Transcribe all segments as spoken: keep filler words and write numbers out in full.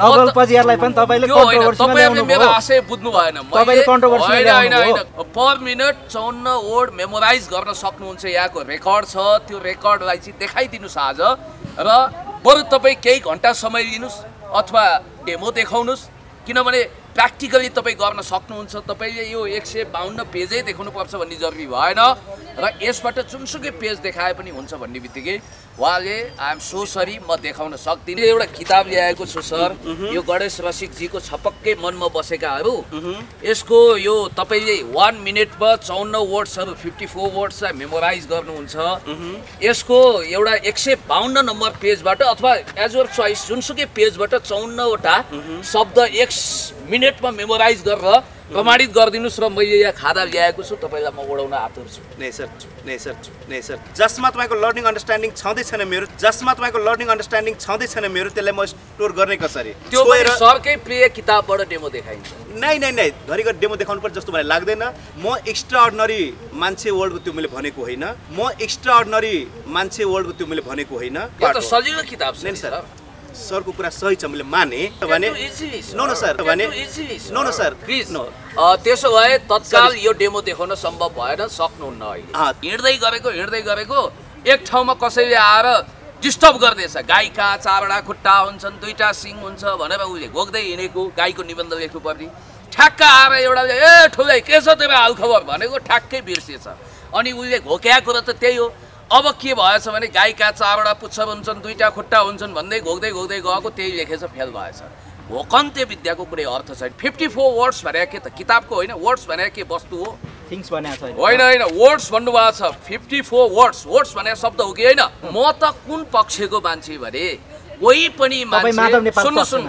नवल पजियारलाई पनि तपाईले कन्ट्रोभर्सीमा ल्याउनु भयो। मेरो आशय बुझ्नु भएन। तपाईले कन्ट्रोभर्सीमा ल्याउनु भयो। पर मिनेट चौवन्न वर्ड मेमोराइज गर्न सक्नुहुन्छ। यहाँको रेकर्ड छ, त्यो रेकर्डलाई चाहिँ देखाइदिनुस् आज र बरु तपाई केही घण्टा समय लिनुस् अथवा डेमो देखाउनुस्, किनभने प्र्याक्टिकली तपाई गर्न सक्नुहुन्छ। तपाईले यो एक सय बाउन्न पेजै देखाउनु पर्छ भन्ने जरुरी भएन र यसबाट जुनसुकै पेज देखाए पनि हुन्छ भन्ने बित्तिकै उहाँले आइ एम सो सरी म देखाउन सक्दिन। एउटा किताब ल्याएको छु सर, यो गणेश रसिक जी को छपक्कै मनमा बसेकाहरू। यसको यो तपाईले एक मिनेटमा चौवन्न वर्ड्सहरु चौवन वर्ड्सलाई मेमोराइज गर्नुहुन्छ। यसको एउटा एक सय बाउन्न नम्बर पेजबाट अथवा एज योर चॉइस जुनसुकै पेजबाट चौवन्न वटा शब्द एक मिनेटमा मेमोराइज गरेर प्रमाणित गरिदिनुस् र मैले यहाँ खादा ल्याएको छु। तपाईलाई म ओडाउन आतुर छु। नै सर, नै सर, नै सर। जसमा तपाईको लर्निङ अन्डरस्ट्यान्डिङ छदै छैन मेरो, जसमा तपाईको लर्निङ अन्डरस्ट्यान्डिङ छदै छैन मेरो, त्यसलाई म स्टोर गर्ने कसरी? त्यो मेरो सरकै प्रिय किताबबाट डेमो देखाइन्छ। नै नै नै धरिको डेमो देखाउनु पर्छ जस्तो मलाई लाग्दैन। म एक्स्ट्रा अर्डिनरी मान्छे वर्डको त्यो मैले भनेको होइन। म एक्स्ट्रा अर्डिनरी मान्छे वर्डको त्यो मैले भनेको होइन। यो त सजिलो किताब छ नि सर। सर को कुरा सही छ मैले माने भने नो नो सर भने no no sir please no. त्यसो भए तत्काल यो डेमो देखाउन सम्भव भएन, सक्नुहुन्न। अहिले हिँड्दै गरेको हिँड्दै गरेको एक ठाउँमा कसैले आएर डिस्टर्ब गर्दैछ। गाईका चारवटा खुट्टा हुन्छन्, दुईटा सिङ हुन्छ भनेर उले घोक्दै हिँडेको गाईको निबन्ध लेख्नु पर्ने। ठ्याक्क आएर एउटाले ए ठुलै के छ तिम्रो हाल खबर भनेको ठ्याक्कै बिर्सिएछ। अनि उले घोक्या कुरा त त्यही हो। अब के भएछ भने गाईका चारवटा पुच्छर हुन्छन्, दुईटा खुट्टा हुन्छन् भन्दै घोक्दै घोक्दै गएको त्यही लेखेछ, फेल भएछ। भोकन्ते विद्याको कुनै अर्थ छैन। चौवन वर्ड्स भने के त किताबको होइन, वर्ड्स भने के वस्तु हो, थिंग्स भने छैन। होइन होइन वर्ड्स भन्नुभएको छ। चौवन वर्ड्स, वर्ड्स भने शब्द हो कि होइन? म त कुन पक्षको मान्छे भने कोही पनि मान्छे सुन्नु सुन्नु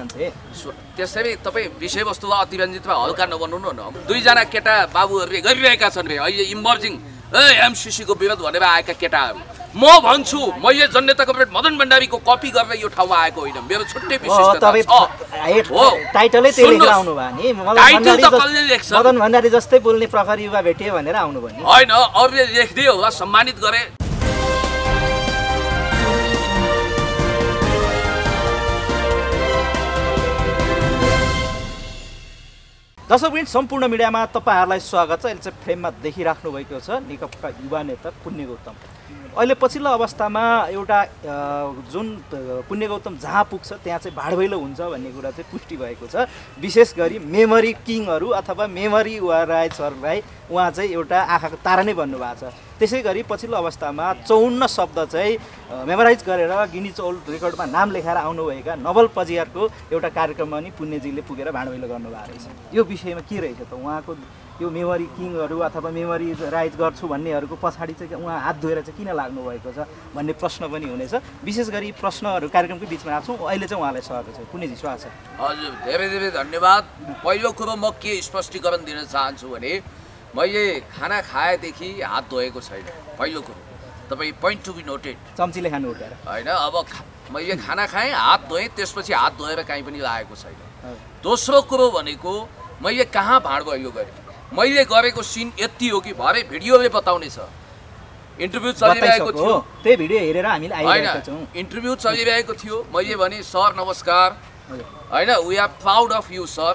त्यसैले तपाई विषयवस्तुमा अतिरञ्जितमा हल्का नबन्नु न। दुईजना केटा बाबुहरूले गरिरहेका छन् रे अहिले इमर्जिङ ए एमसीसी को विरोध भनेर आएका केटाहरू। म भन्छु मैले जनता कमरेड मदन भण्डारी को कपी गरेर यो ठाउँमा आएको होइन। मेरो छुट्टै विशेषता छ। टाइटलै त्यसले लेख्नु भा नि टाइटल त कसले लेख्छ? मदन भण्डारी जस्तै बोल्ने प्रखर युवा भेटिए भनेर आउनु भनि हैन, अरूले लेख्दै होला, सम्मानित गरे। दर्शक वृन्द सम्पूर्ण मिडियामा तपाईहरुलाई स्वागत छ। अहिले चाहिँ फ्रेममा देखिराख्नु भएको छ नेकपा युवा नेता पुण्य गौतम। अहिले पछिल्लो अवस्थामा एउटा जुन पुण्य गौतम जहाँ पुग्छ त्यहाँ चाहिँ भाडभैलो हुन्छ भन्ने कुरा चाहिँ पुष्टि भएको छ। विशेष गरी मेमोरी किङहरु अथवा मेमोरी वा राय सरलाई उहाँ चाहिँ एउटा आँखाको तारा नै बन्नु भएको छ। त्यसै गरी पछिल्लो अवस्थामा चौवन्न शब्द चाहिँ मेमोराइज गरेर गिनीज वर्ल्ड रेकर्डमा नाम लेखाएर आउनुभएका नवल पजियारको एउटा कार्यक्रममा नि पुण्यजीले पुगेर भाँडभैलो गर्नुभएको रहेछ। यो विषयमा के रहेछ त उहाँको यो मेमोरी किङहरू अथवा मेमोरी राइज गर्छु भन्नेहरूको पछाडि चाहिँ उहाँ हात धोएर चाहिँ किन लाग्नुभएको छ भन्ने प्रश्न पनि हुनेछ। विशेष गरी प्रश्नहरू कार्यक्रमको बिचमा राख्छौँ। अहिले चाहिँ उहाँलाई स्वागत छ पुण्यजी। स्वागत छ। हजुर धेरै धेरै धन्यवाद। पहिलो कुरो म के स्पष्टीकरण दिन चाहन्छु भने मैले खाना खाएदेखि हात धोएको छैन। पहिलो कुरो तपाईँ पोइन्ट टु बी नोटेड। चम्चीले खानु उठाएर होइन, अब मैले खाना खाएँ, हात धोएँ, त्यसपछि हात धोएर काहीँ पनि लागेको छैन। दोस्रो कुरो भनेको मैले कहाँ भाँडभैलो गरेँ? मैले गरेको सिन यति हो कि भरे भिडियोले बताउने छ। इन्टरभ्यू चलिरहेको थियो, त्यही भिडियो हेरेर हामीले आइरहेका छौँ। इन्टरभ्यू चलिरहेको थियो, मैले भने सर नमस्कार होइन, we are proud of you sir.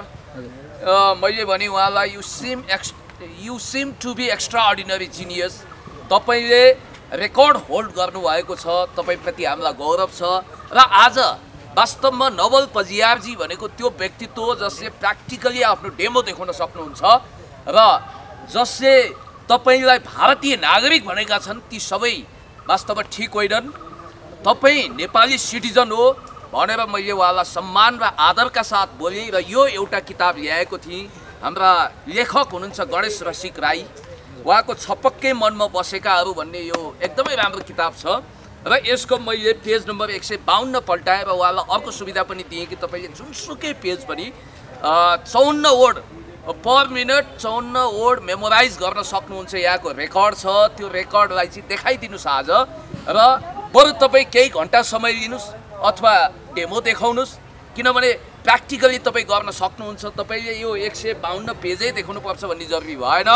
मैले भने उहाँलाई you seem ex You seem to be extraordinary genius. तपाईले रेकर्ड होल्ड गर्नु भएको छ, तपाईप्रति हामीलाई गौरव छ। र आज वास्तवमा नवल पजियार जी भनेको त्यो व्यक्तित्व जसले प्र्याक्टिकली आफ्नो डेमो देखाउन सक्नुहुन्छ र जसले तपाईलाई भारतीय नागरिक भनेका छन् ती सबै वास्तवमा ठीक होइनन्। तपाई नेपाली सिटिजन हो भनेर मैले उहाँलाई सम्मान र आदरका साथ बोलेँ र यो एउटा किताब ल्याएको थिएँ। हाम्रा लेखक हुनुहुन्छ गणेश रसिक राई, उहाँको छपक्कै मनमा बसेकाहरू भन्ने यो एकदमै राम्रो किताब छ र यसको मैले पेज नम्बर एक सय बाहन्न पल्टाएर उहाँलाई अर्को सुविधा पनि दिएँ कि तपाईँले जुनसुकै पेज पनि चौवन्न वर्ड पर मिनट चौवन्न वर्ड मेमोराइज गर्न सक्नुहुन्छ। यहाँको रेकर्ड छ, त्यो रेकर्डलाई चाहिँ देखाइदिनुहोस् आज र बरु तपाईँ केही घन्टा समय लिनुहोस् अथवा डेमो देखाउनुहोस्, किनभने प्र्याक्टिकली तपाई गर्न सक्नुहुन्छ। तपाईले यो एक सय बाउन्न पेजै देख्नु पर्छ भन्ने जरुरी भएन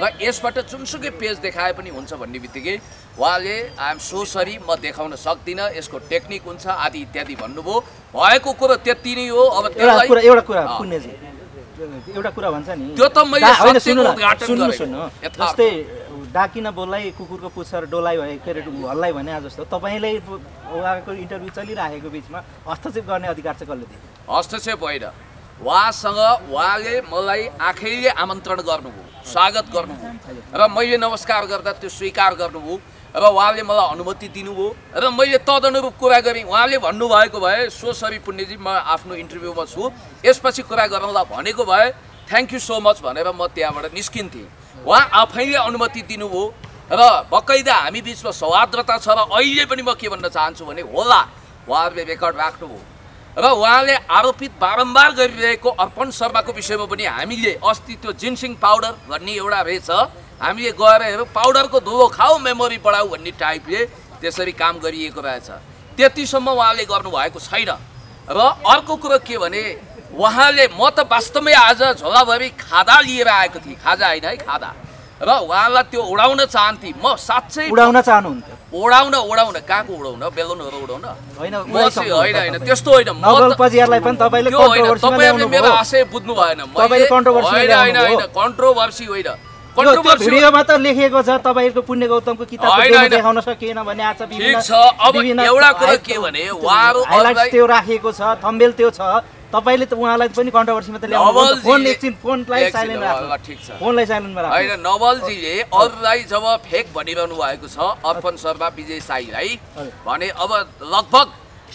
र यसबाट जुनसुकै पेज देखाए पनि हुन्छ भन्ने बित्तिकै उहाँले आई एम सो सरी म देखाउन सक्दिन, यसको टेक्निक हुन्छ आदि इत्यादि भन्नुभयो। भएको कुरा त्यति नै हो। अब त्यसलाई एउटा एउटा कुरा पुण्यजी एउटा कुरा भन्छ नि त्यो त मैले सत्य उद्घाटन गरे। जस्तै डाकिन बोल्लाई कुकुरको पुच्छर डोलाई भए फेरि हल्लाई भने आज जस्तो तपाईले उहाँको इन्टरभ्यु चलिरहेको बिचमा हस्तक्षेप गर्ने अधिकार चाहिँ कसले दिए? हस्तक्षेप होइन, उहाँसँग उहाँले मलाई आखैले आमन्त्रण गर्नुभयो, स्वागत गर्नुभयो र मैले नमस्कार गर्दा त्यो स्वीकार गर्नुभयो र उहाँले मलाई अनुमति दिनुभयो र मैले तदनुरूप कुरा गरेँ। उहाँले भन्नुभएको भए सो सरी पुण्यजी म आफ्नो इन्टरभ्युमा छु, यसपछि कुरा गर्नला भनेको भए थ्याङ्क यू सो मच भनेर म त्यहाँबाट निस्किन्थेँ। वहाँ आफैले अनुमति दिनुभयो र बकैदा हामी बिचमा सौहार्द्रता छ र अहिले पनि म के भन्न चाहन्छु भने होला उहाँहरूले रेकर्ड राख्नुभयो र उहाँले आरोपित बारम्बार गरिरहेको अर्पण शर्माको विषयमा पनि हामीले अस्ति त्यो जिन्सिङ पाउडर भन्ने एउटा रहेछ, हामीले गएर हेरौँ पाउडरको धुलो खाऊ मेमोरी बढाऊ भन्ने टाइपले त्यसरी काम गरिएको रहेछ। त्यतिसम्म उहाँले गर्नुभएको छैन। र अर्को कुरो के भने उहाँले म त वास्तवमै आज झोलाभरि खादा लिएर आएको थिएँ, खाजा होइन है खादा, र उहाँलाई त्यो उडाउन चाहन्थेँ म, साँच्चै उडाउन चाहनुहुन्थ्यो। उडाउन उडाउन कहाँको उडाउन बेलुनहरू उडाउन होइन होइन त्यस्तो होइन। नवल पजियारलाई पनि तपाईले कन्ट्रोभर्सीमा ल्याउनु भयो। मेरो आशय बुझ्नु भएन। तपाईले कन्ट्रोभर्सी होइन होइन कन्ट्रोभर्सी होइन कन्ट्रोभर्सी भिडियोमा त लेखिएको छ तपाईको पुण्य गौतमको किताबले देखाउन सकिएन भने आज विभिन्न विभिन्न एउटा कुरा के भने उहाँहरु हाइलाइट त्यो राखेको छ, थम्बनेल त्यो छ। तपाईले त उहाँलाई पनि कन्ट्रोभर्सीमा त ल्याउनु फोन एकछिन फोनलाई साइलेन्ट राख्नु ठीक छ, फोनलाई साइलेन्टमा राख्नु हैन। नवलजीले अरूलाई जब फेक भनिरहनु भएको छ अर्पण शर्मा विजय शाहीलाई भने अब लगभग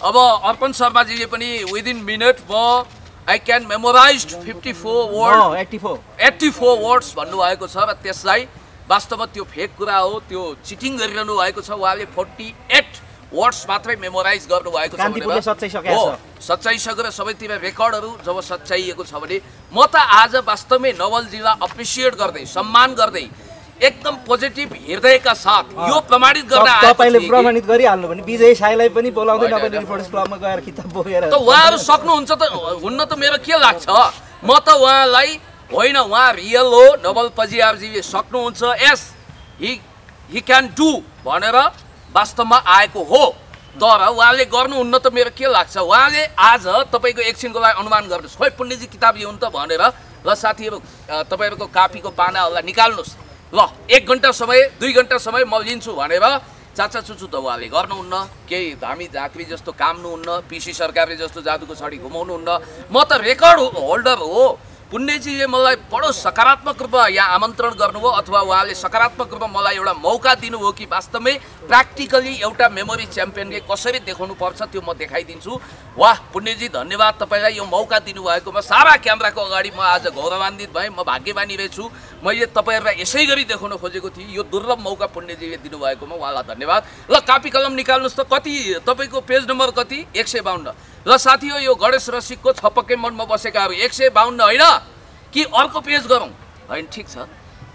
अब अर्पण शर्माजीले पनि विदिन मिनट म आई क्यान मेमोराइज चौरासी वर्ड्स भन्नुभएको छ र त्यसलाई वास्तवमा त्यो फेक कुरा हो, त्यो चिटिङ गरिरहनु भएको छ। उहाँले अडचालीस वर्ड्स मात्रै मेमोराइज गर्नुभएको छ हो, सच्चाइ सकेर सबैतिर रेकर्डहरू जब सच्चाइएको छ भने म त आज वास्तवमै नवलजीलाई अप्रिसिएट गर्दै सम्मान गर्दै एकदम पोजिटिभ हृदयका साथ यो प्रमाणित गर्न आए। तपाईले प्रमाणित गरिहाल्नु भने विजय शाहीलाई पनि बोलाउँदै नभए रिपोर्टर्स क्लबमा गएर किताब बोकेर त उहाँहरू सक्नुहुन्छ त हुन्न त मेरो के लाग्छ म त उहाँलाई होइन उहाँ रियल हो। नवल पजियारजीले सक्नुहुन्छ, yes he he can do भनेर वास्तवमा आएको हो। तर उहाँले गर्नुहुन्न त मेरो के लाग्छ। उहाँले आज तपाईँको एकछिनको लागि अनुमान गर्नुहोस्, खोइ पुण्यजी किताब लिउनु त भनेर ल साथीहरू तपाईँहरूको कापीको पानाहरूलाई निकाल्नुहोस् ल एक घन्टा समय दुई घन्टा समय म लिन्छु भनेर चाचा चुचु त उहाँले गर्नुहुन्न, केही धामी झाँक्री जस्तो कामनुहुन्न, पिसी सरकारले जस्तो जादुको छडी घुमाउनुहुन्न। म त रेकर्ड होल्डर हो। पुण्यजीले मलाई बडो सकारात्मक रूपमा यहाँ आमन्त्रण गर्नुभयो अथवा उहाँले सकारात्मक रूपमा मलाई एउटा मौका दिनुभयो कि वास्तवमै प्र्याक्टिकली एउटा मेमोरी च्याम्पियनले कसरी देखाउनुपर्छ त्यो म देखाइदिन्छु। वाह पुण्यजी धन्यवाद तपाईँलाई यो मौका दिनुभएकोमा। सारा क्यामेराको अगाडि म आज गौरवान्वित भएँ, म भाग्यमानी रहेछु। मैले तपाईँहरूलाई यसै गरी देखाउन खोजेको थिएँ। यो दुर्लभ मौका पुण्यजीले दिनुभएकोमा उहाँलाई धन्यवाद। ल कापी कलम निकाल्नुहोस् त, कति तपाईँको पेज नम्बर कति? एक सय बाउन्न। ल साथीहरू यो गणेश रसिकको छपक्कै मनमा बसेकाहरू एक सय बाहन्न होइन कि अर्को पेज गरौँ? होइन ठिक छ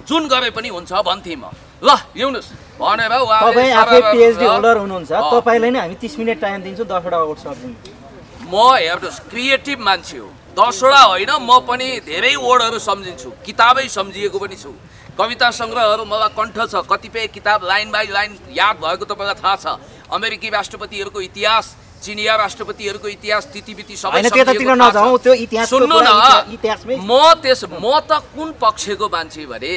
जुन गरे पनि हुन्छ भन्थेँ म। ल ल्याउनुहोस् भनेर तपाईँ आफै पिएचडी होल्डर हुनुहुन्छ, तपाईँलाई नै हामी तीस मिनट टाइम दिन्छौँ, दसवटा वर्ड सर्च दिन्छौँ। म हेर्नुहोस् क्रिएटिभ मान्छे हो, दसवटा होइन म पनि धेरै वर्डहरू सम्झिन्छु, किताबै सम्झिएको पनि छु। कविता सङ्ग्रहहरू मलाई कण्ठ छ, कतिपय किताब लाइन बाई लाइन याद भएको तपाईँलाई थाहा छ। अमेरिकी राष्ट्रपतिहरूको इतिहास, चिनिया राष्ट्रपतिहरूको इतिहास, तिथिबिति सबै सुन्नु न। म त्यस म त कुन पक्षको मान्छे भने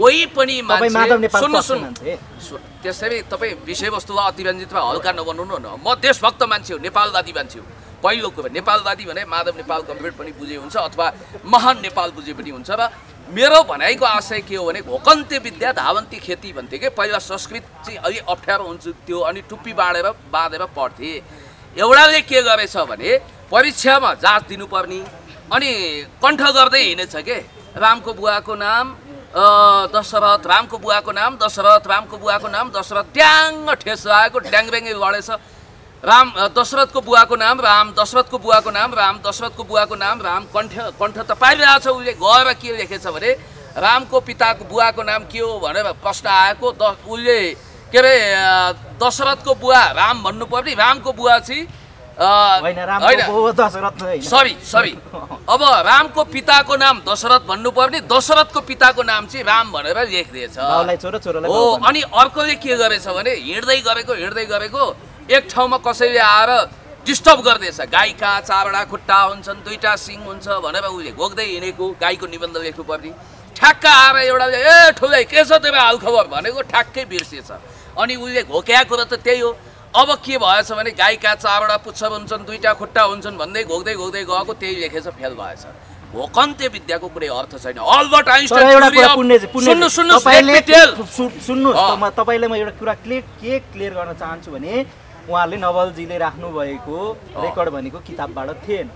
कोही पनि मान्छे सुन्नु सुन्नु त्यसरी तपाईँ विषयवस्तुलाई अतिरञ्जितमा हल्का नबनाउनु न। म देशभक्त मान्छे हो, नेपालवादी मान्छे हो। पहिलो कुरा नेपालवादी भने माधव नेपाल कम्प्लिट पनि बुझे हुन्छ अथवा महान नेपाल बुझे पनि हुन्छ। र मेरो भनाइको आशय के हो भने घोकन्ते विद्या धावन्ती खेती भन्थे कि पहिला संस्कृत चाहिँ अलि अप्ठ्यारो हुन्छ त्यो, अनि टुप्पी बाँडेर बाँधेर पढ्थे। एउटाले के गरेछ भने परीक्षामा जाँच दिनुपर्ने अनि कण्ठ गर्दै हिँडेछ के रामको बुवाको नाम दशरथ, रामको बुवाको नाम दशरथ, रामको बुवाको नाम दशरथ, ड्याङ्ग ठेस आएको ड्याङ्ग्याङ्गै लडेछ। राम दशरथको बुवाको नाम राम, दशरथको बुवाको नाम राम, दशरथको बुवाको नाम राम, कण्ठ कण्ठ त पाइरहेछ। उसले गएर के लेखेछ भने रामको पिताको बुवाको नाम के हो भनेर प्रश्न आएको द उसले के अरे दशरथको बुवा राम भन्नुपर्ने, रामको बुवा चाहिँ sorry sorry अब रामको पिताको नाम दशरथ भन्नु पर्ने दशरथको पिताको नाम चाहिँ राम भनेर लेखिदिएछ बाउलाई छोरो छोरोलाई हो अनि अर्कोले के गरेछ भने हिड्दै गरेको हिड्दै गरेको एक ठाउँमा कसैले आएर डिस्टर्ब गर्दैछ गाईका चारवटा खुट्टा हुन्छन् दुईटा सिङ हुन्छ भनेर उले घोक्दै हिनेको गाईको निबन्ध लेख्नु पर्ने ठ्याक्क आएर एउटा ए ठुलै के छ तिम्रो हालखबर भनेको ठ्याक्कै बिर्सिएछ अनि उले घोक्याको कुरा त त्यही हो अब के भएछ भने गाईका चारवटा पुच्छर हुन्छन् दुईटा खुट्टा हुन्छन् भन्दै घोक्दै घोक्दै गएको त्यही लेखेछ फेल भएछ भोकन्ते विद्याको कुनै अर्थ छैन अल्बर्ट आइन्स्टाइन एउटा कुरा पुण्य सुन्नु सुन्नु तपाईले सुन्नु म तपाईले म एउटा कुरा क्लियर के क्लियर गर्न चाहन्छु भने उहाँले नवल जीले राख्नु भएको रेकर्ड भनेको किताबबाट थिएन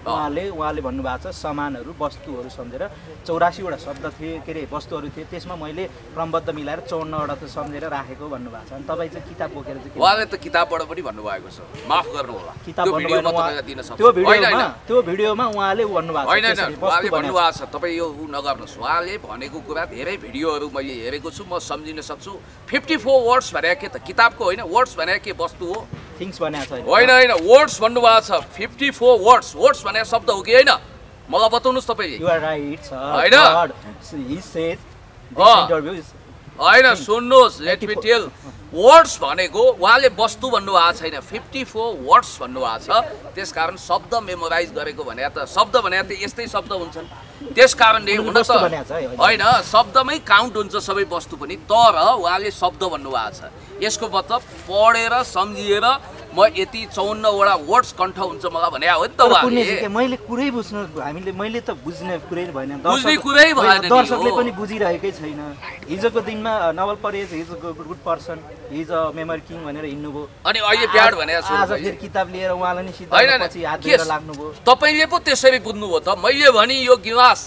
उहाँले उहाँले भन्नु भएको छ सामानहरु वस्तुहरु सम्झेर चौरासी वटा शब्द थिए के रे वस्तुहरु थिए त्यसमा मैले क्रमबद्ध मिलाएर चौवन्न वटा त सम्झेर राखेको भन्नु भएको छ अनि तपाई चाहिँ किताब बोकेर चाहिँ उहाँले त किताबबाट पनि भन्नु भएको छ माफ गर्नु होला त्यो भिडियोमा तपाईलाई दिन सक्छु हैन हैन त्यो भिडियोमा उहाँले भन्नु भएको छ उहाँले भन्नु भएको छ तपाई यो नगर्नुस् उहाँले भनेको कुरा धेरै भिडियोहरु मैले हेरेको छु म सम्झिन सक्छु चौवन वर्ड्स भने के त किताबको होइन वर्ड्स भने के वस्तु हो थिंग्स भने छैन होइन हैन वर्ड्स भन्नु भएको छ चौवन वर्ड्स वर्ड्स भने शब्द हो कि हैन मलाई बताउनुस् तपाईले यु आर राइट सर हैन he said this interview is हैन सुन्नुस् लेट मी टेल वर्ड्स भनेको उहाँले वस्तु भन्नु भएको छैन चौवन वर्ड्स भन्नु भएको छ त्यसकारण शब्द मेमोराइज गरेको भने त शब्द भने त यस्तै शब्द हुन्छन् त्यसकारणले हुन त हैन शब्दमै काउन्ट हुन्छ सबै वस्तु पनि तर उहाँले शब्द भन्नु भएको छ यसको मतलब पढेर समझिएर म यति चौवन वटा वर्ड्स कण्ठ हुन्छ मलाई भने हो नि त उहाँले मैले कुरै बुझ्नु हामीले मैले त बुझ्ने कुरै भएन दर्शकले पनि बुझिरहेकै छैन हिजोको दिनमा नवल परेज his good person his memory king भनेर हिन्नु भो अनि अहिले ब्याड भनेर सुन्नु आज फेरि किताब लिएर उहाँले नि सिधापछि हात दिएर लाग्नु भो तपाईले पो त्यसरी बुझ्नु भो त मैले भनि यो गिलास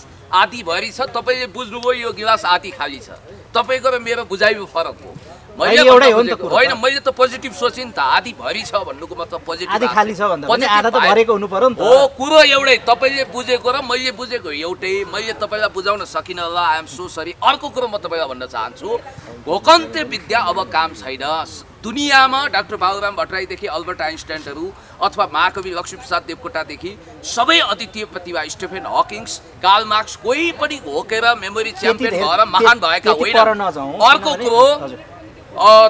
आधी भरी छ तपाईले बुझ्नु भो यो गिलास आधी खाली छ तपाईको र मेरो बुझाइमा फरक हो मैले एउटै हो नि त हैन मैले त पोजिटिभ सोचिन त आधी भरी छ भन्नुको मतलब पोजिटिभ आधी खाली छ भन्दा पनि आधा त भरेको हुनु पर्यो नि त हो कुरो एउटै तपाईले बुझेको र मैले बुझेको एउटै मैले तपाईलाई बुझाउन सकिन होला आई एम सो सरी अर्को कुरा म तपाईलाई भन्न चाहन्छु भोकन्ते विद्या अब काम छैन दुनियामा डाक्टर बाबुराम भट्टराई देखि अल्बर्ट आइन्स्टाइनहरु अथवा महाकवि लक्ष्मीप्रसाद देवकोटा देखि सबै अद्वितीय प्रतिभा स्टेफेन हकिङ्स कार्ल मार्क्स कोही पनि होकेर मेमोरी च्याम्पियन भएर महान भएका होइन अर्को कुरो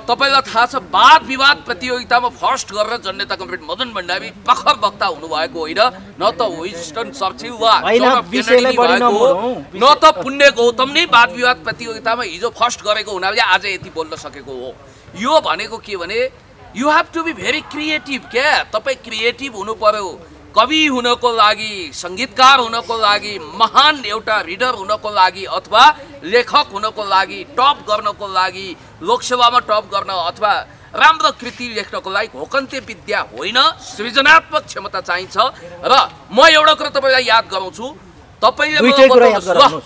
तपाईलाई थाहा छ वाद विवाद प्रतियोगितामा फर्स्ट गरेर जनता कम्प्लिट मदन भण्डारी प्रखर वक्ता हुनु भएको होइन न त विन्स्टन चर्चिल वा न त पुण्य गौतम नै वाद विवाद प्रतियोगितामा हिजो फर्स्ट गरेको हुनाले आज यति बोल्न सकेको हो यो भनेको के भने you have to be very creative क्या तपाई क्रिएटिभ हुनु पर्यो कवि हुनको लागि संगीतकार हुनको लागि महान एउटा रिडर हुनको लागि अथवा लेखक हुनको लागि टप गर्नको लागि लोकसेवामा टप गर्न अथवा राम्रो कृति लेख्नको लागि भोकन्ते विद्या होइन सृजनात्मक क्षमता चाहिन्छ र म एउटा कुरा तपाईलाई याद गराउँछु तपाईले मलाई बताउनु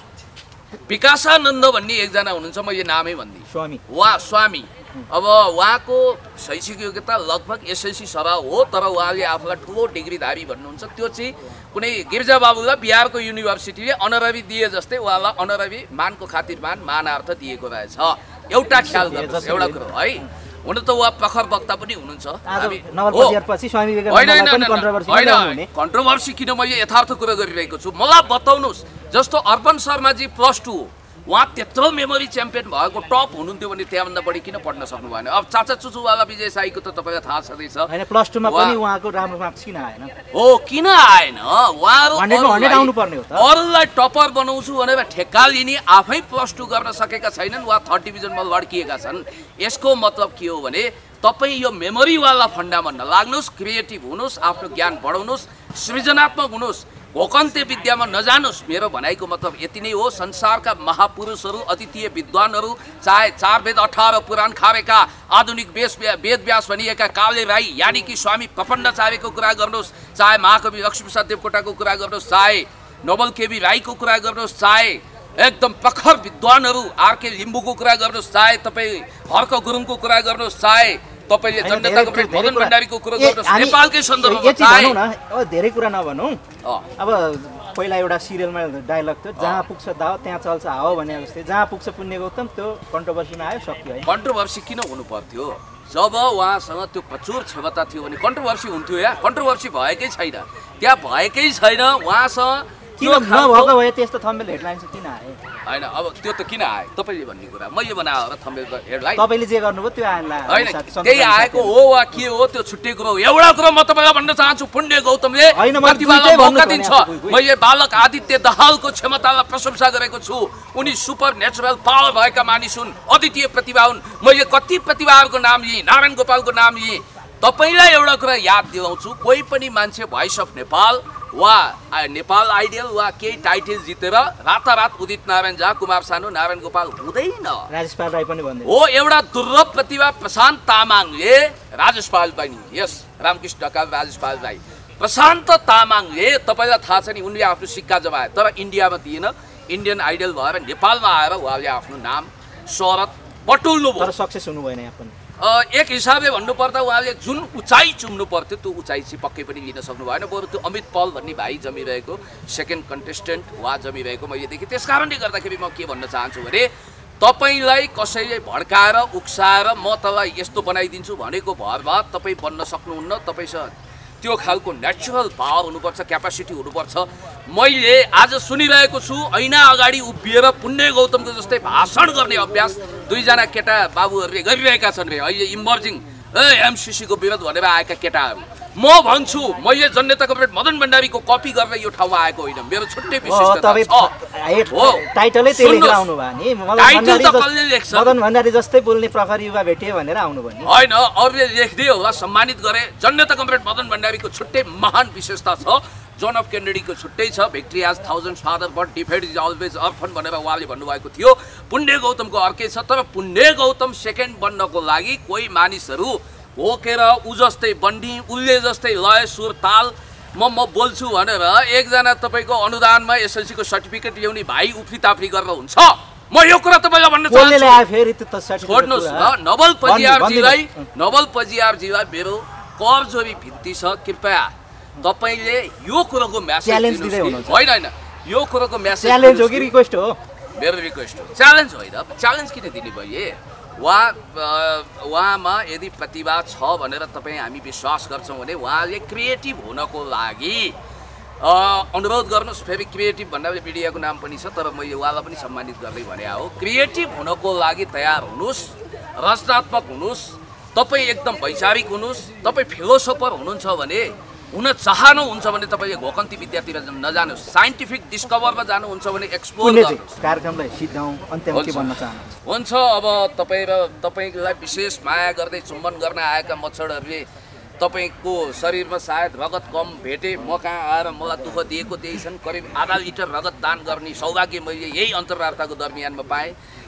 विकासानन्द भन्ने एकजना हुनुहुन्छ म यो नामै भन्दी स्वामी वा स्वामी अब उहाँको शैक्षिक योग्यता लगभग एसएलसी सभा हो तर उहाँले आफूलाई ठुलो डिग्रीधारी भन्नुहुन्छ त्यो चाहिँ कुनै गिरिजा बाबुलाई बिहारको युनिभर्सिटीले अनरबी दिए जस्तै उहाँलाई अनरबी मानको खातिर मान मानार्थ दिएको रहेछ एउटा ख्याल गर्नुहोस् एउटा कुरा है हुन त उहाँ प्रखर वक्ता पनि हुनुहुन्छ होइन कन्ट्रोभर्सी किन मैले यथार्थ कुरा गरिरहेको छु मलाई बताउनुहोस् जस्तो अर्पण शर्माजी प्लस टू उहाँ त्यत्रो मेमोरी च्याम्पियन भएको टप हुनुहुन्थ्यो भने त्यहाँभन्दा बढी किन पढ्न सक्नु भएन अब चाचा चुचुवाला विजय शाहीको त तपाईलाई थाहा छँदैछ हैन प्लस टू मा पनि उहाँको राम्रो मार्क्स किन आएन हो किन आएन उहाँहरु हन्ड्रेड आउनु पर्ने हो त अरूलाई टपर बनाउँछु भनेर ठेक्का लिने आफै प्लस टू गर्न सकेका छैनन् वा थर्ड डिभिजनमा लड्किएका छन् यसको मतलब के हो भने तपाई यो मेमोरी वाला फन्डामा नलाग्नुस् क्रिएटिभ हुनुस् आफ्नो ज्ञान बढाउनुस् सृजनात्मक हुनुस् भोकन्ते विद्यामा नजानुस् मेरो भनाइको मतलब यति नै हो संसारका महापुरुषहरू अद्वितीय विद्वानहरू चाहे चार वेद अठार पुराण खारेका आधुनिक वेश वेद व्यास भनिएका काले राई यानी कि स्वामी प्रपन्नचार्यको कुरा गर्नुहोस् चाहे महाकवि लक्ष्मीप्रसाद देवकोटाको कुरा गर्नुहोस् चाहे नोबल केबी राईको कुरा गर्नुहोस् चाहे एकदम प्रखर विद्वानहरू आरके लिम्बूको कुरा गर्नुहोस् चाहे तपाई हर्क गुरुङको कुरा गर्नुहोस् चाहे तपाईले जनताको प्रेम मदन भण्डारीको कुरा गर्नुस् नेपालकै सन्दर्भमा चाहे अब धेरै कुरा नभनौ अब पहिला एउटा सिरियलमा डायलग थियो जहाँ पुग्छ दाव त्यहाँ चल्छ हावा भने जस्तै जहाँ पुग्छ पुण्य गौतम त्यो कन्ट्रोभर्सीमा आयो सक्यो है कन्ट्रोभर्सी किन हुनु पर्थ्यो जब उहाँसँग त्यो प्रचुर क्षमता थियो भने कन्ट्रोभर्सी हुन्थ्यो या कन्ट्रोभर्सी भएकै छैन त्यहाँ भएकै छैन उहाँसँग किन नभएको भए त्यस्तो थम्बनेल हेडलाइन किन आए हैन अब त्यो त किन आए तपाईले भन्ने कुरा मैले बनाए हो र थम्बनेल हेडलाइन तपाईले जे गर्नुभयो त्यो आएला हैन त्यही आएको हो वा के हो त्यो छुट्टै कुरा हो एउटा कुरा म तपाईलाई भन्न चाहन्छु पुण्य गौतमले प्रतिभालाई मौका दिन्छ मैले बालक आदित्य दाहालको क्षमतालाई प्रशंसा गरेको छु उनी सुपर नेचुरल पावर भएका मानिस हुन् अद्वितीय प्रतिभा हुन् मैले कति प्रतिभाहरुको नाम लिए नारायण गोपालको नाम लिए तपाईलाई एउटा कुरा याद दिलाउँछु कोही पनि मान्छे भोइस अफ नेपाल वा नेपाल आइडियल वा के टाइटल जितेर रातारात उदित नारायण झा कुमार सानो नारायण गोपाल हुँदैन राजेश पाल राई पनि भन्दै हो एउटा दुर्लभ प्रतिभा प्रशान्त तामाङले राजेश पाल पनि यस रामकृष्ण ढकाल राजेश पाल राई प्रशान्त तामाङले तपाईलाई थाहा छ नि उनले आफ्नो सिक्का जमाए तर इन्डियामा दिएन इन्डियन आइडल भएर नेपालमा आएर उहाँले आफ्नो नाम शहरत बटुल्नु भयो तर सक्सेस हुनु भएन यहाँ पनि एक हिसाबले भन्नुपर्दा उहाँले जुन उचाइ चुम्नु पर्थ्यो त्यो उचाइ चाहिँ पक्कै पनि लिन सक्नु भएन बरु त्यो अमित पल भन्ने भाइ जमिरहेको सेकेन्ड कन्टेस्टेन्ट उहाँ जमिरहेको मैले देखेँ त्यसकारणले गर्दाखेरि म के भन्न चाहन्छु भने तपाईलाई कसैले भड्काएर उक्साएर म तलाई यस्तो बनाइदिन्छु भनेको भरमा तपाई बन्न सक्नुहुन्न तपाईसँग त्यो खालको नेचुरल पावर हुनुपर्छ क्यापेसिटी हुनुपर्छ मैले आज सुनिरहेको छु ऐना अगाडि उभिएर पुण्य गौतमको जस्तै भाषण गर्ने अभ्यास दुई जना केटा बाबुहरुले गरिरहेका छन् रे अहिले इमर्जिङ एमसीसी को विरोध भनेर आएका केटाहरु म भन्छु मैले जनताको प्रेड मदन भण्डारीको कपी गरेर यो ठाउँमा आएको होइन मेरो छुट्टै विशेषता छ हो टाइटलै त्यसले गराउनु भा नि मदन भण्डारी जस्तै बोल्ने प्रखर युवा भेटे भनेर आउनु भनि हैन अरूले लेख्दै होला सम्मानित गरे जनताको प्रेड मदन भण्डारीको छुट्टै महान विशेषता छ जन अफ केनेडीको छुट्टै छ victory has thousands father but defeat is always orphan भनेर उहाँले भन्नुभएको थियो पुण्य गौतमको अर्कै छ तर पुण्य गौतम सेकेन्ड बन्नको लागि कोही मानिसहरु ओकेर उ जस्तै बन्डी उल्ले जस्तै लय सुर ताल म म बोल्छु भनेर एकजना तपाईको अनुदानमा एसएलसी को सर्टिफिकेट ल्याउने भाइ उफ्री ताफ्री गरेर हुन्छ म यो कुरा तपाईलाई भन्न चाहन्छु छोड्नुस् न नवल पजियार जीलाई नवल पजियार जीलाई मेरो करजोरी भित्ति छ कृपया तपाईले यो कुराको म्यासेज दिनुहोस् हैन हैन यो कुराको म्यासेज च्यालेन्ज हो कि रिक्वेस्ट हो मेरो रिक्वेस्ट हो च्यालेन्ज होइन च्यालेन्ज किन दिने भइए वहाँ वहाँमा यदि प्रतिभा छ भनेर तपाई हामी विश्वास गर्छौं भने उहाँले क्रिएटिभ हुनको लागि अनुरोध गर्नुस् फेरि क्रिएटिभ भन्नाले मिडियाको नाम पनि छ तर मैले उहाँलाई पनि सम्मानित गर्दै भने हो क्रिएटिभ हुनको लागि तयार हुनुस् रचनात्मक हुनुस् तपाई एकदम वैचारिक हुनुस् तपाई फिलोसोफर हुनुहुन्छ भने हुन चाहनु हुन्छ भने तपाईले घोकन्ती विद्यातिर नजानुस् साइन्टिफिक डिस्कभरमा जानुहुन्छ भने एक्सप्लोर गर्नुस् कार्यक्रमलाई सिधाउँ अन्त्यमा के भन्न चाहनुहुन्छ हुन्छ अब तपाई र तपाईलाई विशेष माया गर्दै चुम्बन गर्न आएका मच्छरहरुले तपाईको शरीरमा सायद रगत कम भेटे म कहाँ आएर मलाई दुःख दिएको दिएछन् करिब आधा लिटर रगत दान गर्ने सौभाग्य मैले यही अन्तर्वार्ताको दरमियानमा पाएँ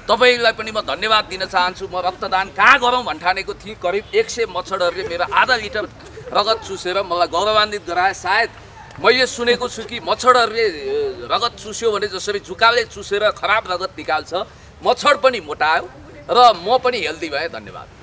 तपाईलाई पनि म धन्यवाद दिन चाहन्छु म रक्तदान कहाँ गरौँ भन्ठानेको थिएँ करिब एक सय मच्छरहरुले मेरो आधा लिटर रगत चुसेर मलाई गौरवान्वित गराए सायद मैले सुनेको छु कि मच्छरहरुले रगत चुस्यो भने जसरी जुकाले चुसेर खराब रगत निकाल्छ मच्छर पनि मोटायो र म पनि हेल्दी भए धन्यवाद